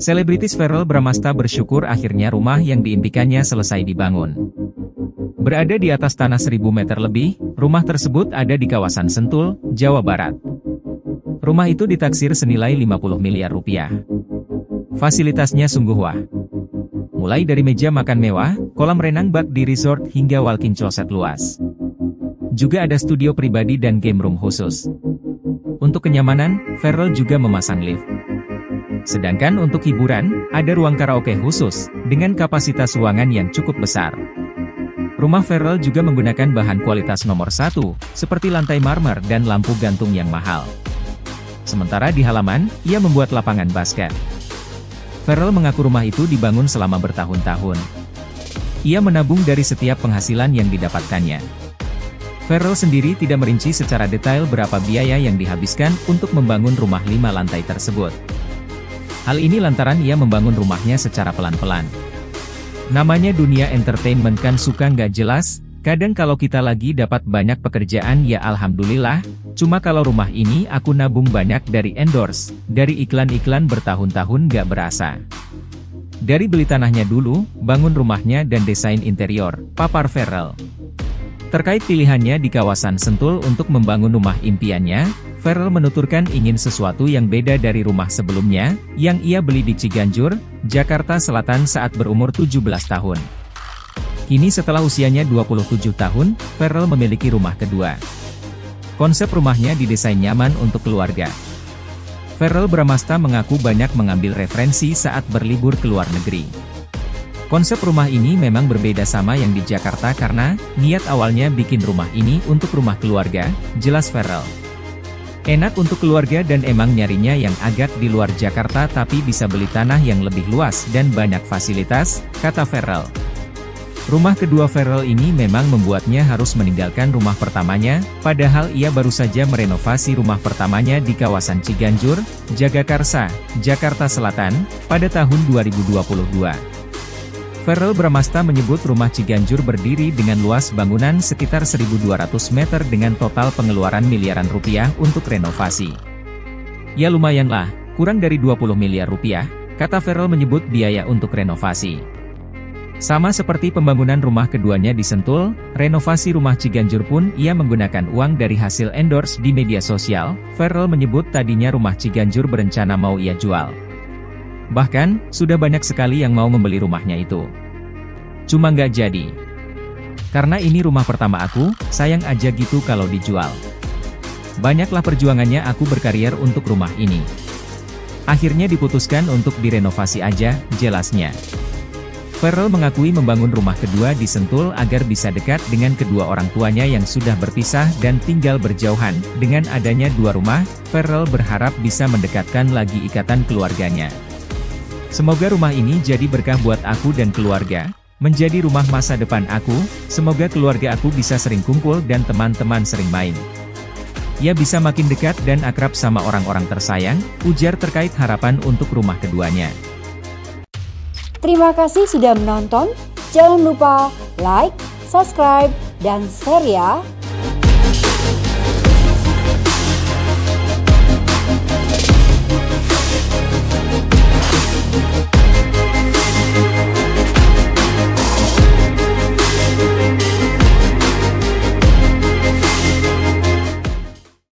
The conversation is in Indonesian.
Selebritis Verrel Bramasta bersyukur akhirnya rumah yang diimpikannya selesai dibangun. Berada di atas tanah 1000 meter lebih, rumah tersebut ada di kawasan Sentul, Jawa Barat. Rumah itu ditaksir senilai 50 miliar rupiah. Fasilitasnya sungguh wah. Mulai dari meja makan mewah, kolam renang bak di resort hingga walk-in closet luas. Juga ada studio pribadi dan game room khusus. Untuk kenyamanan, Verrel juga memasang lift. Sedangkan untuk hiburan, ada ruang karaoke khusus, dengan kapasitas ruangan yang cukup besar. Rumah Verrel juga menggunakan bahan kualitas nomor 1, seperti lantai marmer dan lampu gantung yang mahal. Sementara di halaman, ia membuat lapangan basket. Verrel mengaku rumah itu dibangun selama bertahun-tahun. Ia menabung dari setiap penghasilan yang didapatkannya. Verrel sendiri tidak merinci secara detail berapa biaya yang dihabiskan untuk membangun rumah 5 lantai tersebut. Hal ini lantaran ia membangun rumahnya secara pelan-pelan. Namanya dunia entertainment kan suka nggak jelas, kadang kalau kita lagi dapat banyak pekerjaan ya alhamdulillah, cuma kalau rumah ini aku nabung banyak dari endorse, dari iklan-iklan bertahun-tahun nggak berasa. Dari beli tanahnya dulu, bangun rumahnya dan desain interior, papar Verrel. Terkait pilihannya di kawasan Sentul untuk membangun rumah impiannya, Verrel menuturkan ingin sesuatu yang beda dari rumah sebelumnya, yang ia beli di Ciganjur, Jakarta Selatan saat berumur 17 tahun. Kini setelah usianya 27 tahun, Verrel memiliki rumah kedua. Konsep rumahnya didesain nyaman untuk keluarga. Verrel Bramasta mengaku banyak mengambil referensi saat berlibur ke luar negeri. Konsep rumah ini memang berbeda sama yang di Jakarta karena niat awalnya bikin rumah ini untuk rumah keluarga, jelas Verrel. Enak untuk keluarga dan emang nyarinya yang agak di luar Jakarta tapi bisa beli tanah yang lebih luas dan banyak fasilitas, kata Verrel. Rumah kedua Verrel ini memang membuatnya harus meninggalkan rumah pertamanya, padahal ia baru saja merenovasi rumah pertamanya di kawasan Ciganjur, Jagakarsa, Jakarta Selatan, pada tahun 2022. Verrel Bramasta menyebut rumah Ciganjur berdiri dengan luas bangunan sekitar 1.200 meter dengan total pengeluaran miliaran rupiah untuk renovasi. Ya lumayanlah, kurang dari 20 miliar rupiah, kata Verrel menyebut biaya untuk renovasi. Sama seperti pembangunan rumah keduanya di Sentul, renovasi rumah Ciganjur pun ia menggunakan uang dari hasil endorse di media sosial. Verrel menyebut tadinya rumah Ciganjur berencana mau ia jual. Bahkan, sudah banyak sekali yang mau membeli rumahnya itu. Cuma nggak jadi. Karena ini rumah pertama aku, sayang aja gitu kalau dijual. Banyaklah perjuangannya aku berkarier untuk rumah ini. Akhirnya diputuskan untuk direnovasi aja, jelasnya. Verrel mengakui membangun rumah kedua di Sentul agar bisa dekat dengan kedua orang tuanya yang sudah berpisah dan tinggal berjauhan. Dengan adanya 2 rumah, Verrel berharap bisa mendekatkan lagi ikatan keluarganya. Semoga rumah ini jadi berkah buat aku dan keluarga, menjadi rumah masa depan aku, semoga keluarga aku bisa sering kumpul dan teman-teman sering main. Ia bisa makin dekat dan akrab sama orang-orang tersayang, ujar terkait harapan untuk rumah keduanya. Terima kasih sudah menonton, jangan lupa like, subscribe, dan share ya!